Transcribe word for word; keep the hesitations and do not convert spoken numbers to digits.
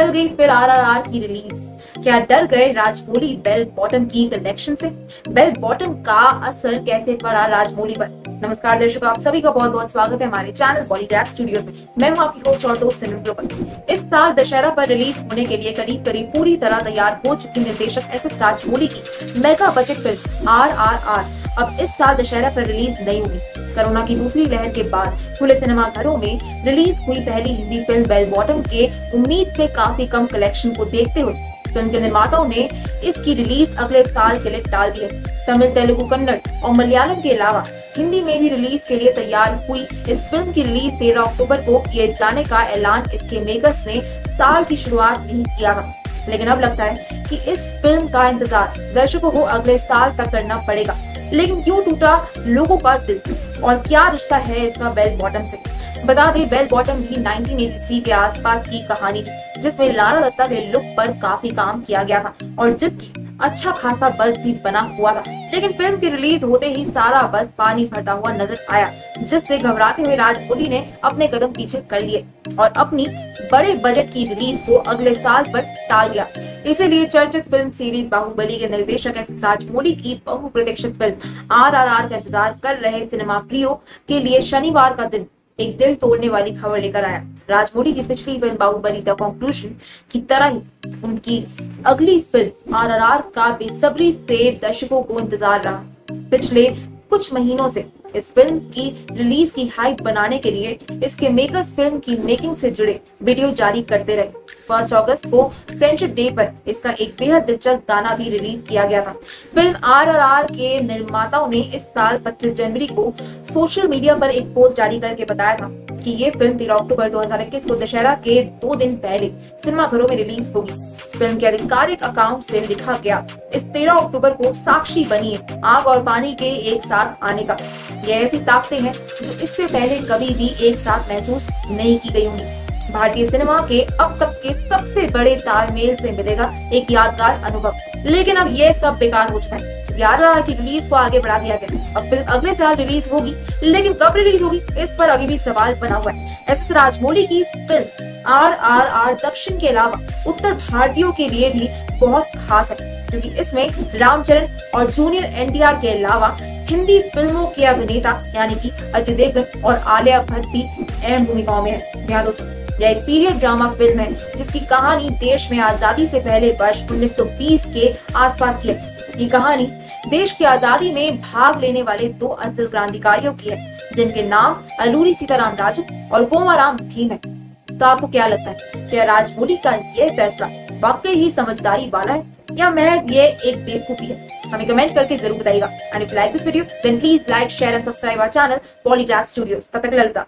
टल गई फिर आर आर आर की रिलीज। क्या डर गए राजामौली बेल बॉटम की कलेक्शन से? बेल बॉटम का असर कैसे पड़ा राजामौली पर? नमस्कार दर्शकों, आप सभी का बहुत बहुत स्वागत है हमारे चैनल बॉलीग्रैड स्टूडियोज में। मैं हूं आपकी होस्ट और दोस्त सिमरन। इस साल दशहरा पर रिलीज होने के लिए करीब करीब पूरी तरह तैयार हो चुकी निर्देशक एस एस राजामौली की mega budget film R R R अब इस साल दशहरा पर रिलीज नहीं हुई। कोरोना की दूसरी लहर के बाद खुले सिनेमाघरों में रिलीज हुई पहली हिंदी फिल्म बेल बॉटम के उम्मीद से काफी कम कलेक्शन को देखते हुए फिल्म के निर्माताओं ने इसकी रिलीज अगले साल के लिए टाल दी है। तमिल, तेलुगु, कन्नड़ और मलयालम के अलावा हिंदी में भी रिलीज के लिए तैयार हुई इस फिल्म की रिलीज तेरह अक्टूबर को किए जाने का ऐलान इसके मेकर्स ने साल की शुरुआत में ही किया था, लेकिन अब लगता है कि इस फिल्म का इंतजार दर्शकों को अगले साल तक करना पड़ेगा। लेकिन क्यों टूटा लोगों का दिल और क्या रिश्ता है इसका बेल बॉटम से? बता दें, बेल बॉटम भी उन्नीस सौ तिरासी के आसपास की कहानी थी जिसमें लारा दत्ता के लुक पर काफी काम किया गया था और जिसकी अच्छा खासा बस भी बना हुआ था। लेकिन फिल्म की रिलीज होते ही सारा बस पानी भरता हुआ नजर आया, जिससे घबराते हुए राजामौली ने अपने कदम पीछे कर लिए और अपनी बड़े बजट की रिलीज को अगले साल पर टाल दिया। इसीलिए चर्चित फिल्म सीरीज बाहुबली के निर्देशक एस राजामौली की बहुप्रतीक्षित फिल्म आर आर आर का इंतजार कर रहे सिनेमा प्रियो के लिए शनिवार का दिन एक दिल तोड़ने वाली खबर लेकर आया। राजामौली की पिछली फिल्म बाहुबली द कंक्लूजन की तरह ही उनकी अगली फिल्म आर आर आर का बेसब्री से दर्शकों को इंतजार रहा। पिछले कुछ महीनों से इस फिल्म की रिलीज की हाइप बनाने के लिए इसके मेकर्स फिल्म की मेकिंग से जुड़े वीडियो जारी करते रहे। फर्स्ट अगस्त को फ्रेंडशिप डे पर इसका एक बेहद दिलचस्प गाना भी रिलीज किया गया था। फिल्म आर आर आर के निर्माताओं ने इस साल पच्चीस जनवरी को सोशल मीडिया पर एक पोस्ट जारी करके बताया था कि ये फिल्म तेरह अक्टूबर दो हज़ार इक्कीस को दशहरा के दो दिन पहले सिनेमाघरों में रिलीज होगी। फिल्म के आधिकारिक अकाउंट से लिखा गया, इस तेरह अक्टूबर को साक्षी बनिए आग और पानी के एक साथ आने का। ये ऐसी ताकतें हैं जो इससे पहले कभी भी एक साथ महसूस नहीं की गई होंगी। भारतीय सिनेमा के अब तक के सबसे बड़े तालमेल से मिलेगा एक यादगार अनुभव। लेकिन अब ये सब बेकार हो चुका है। आर आर आर की रिलीज को आगे बढ़ा दिया गया। अब फिल्म अगले साल रिलीज होगी, लेकिन कब रिलीज होगी इस पर अभी भी सवाल बना हुआ है। एस एस राजामौली की फिल्म आर आर आर दक्षिण के अलावा उत्तर भारतीयों के लिए भी बहुत खास है, क्योंकि इसमें राम चरण और जूनियर एन टी आर के अलावा हिंदी फिल्मों के अभिनेता यानी कि अजय देवगन और आलिया भट्ट भी अहम भूमिकाओं में है। यहाँ दोस्तों, यह एक पीरियड ड्रामा फिल्म है जिसकी कहानी देश में आजादी से पहले वर्ष उन्नीस सौ बीस के आसपास की है। ये कहानी देश की आजादी में भाग लेने वाले दो असल क्रांतिकारियों की है, जिनके नाम अलूरी सीताराम राजू और कोमराम भीम है। तो आपको क्या लगता है, क्या राजामौली का ये फैसला वाकई ही समझदारी वाला है या महज ये एक बेवकूफी है? हमें कमेंट करके जरूर बताइएगा। And if you like this video then please like, share and subscribe our channel Bollygrad studios. तब तक के लिए अलविदा।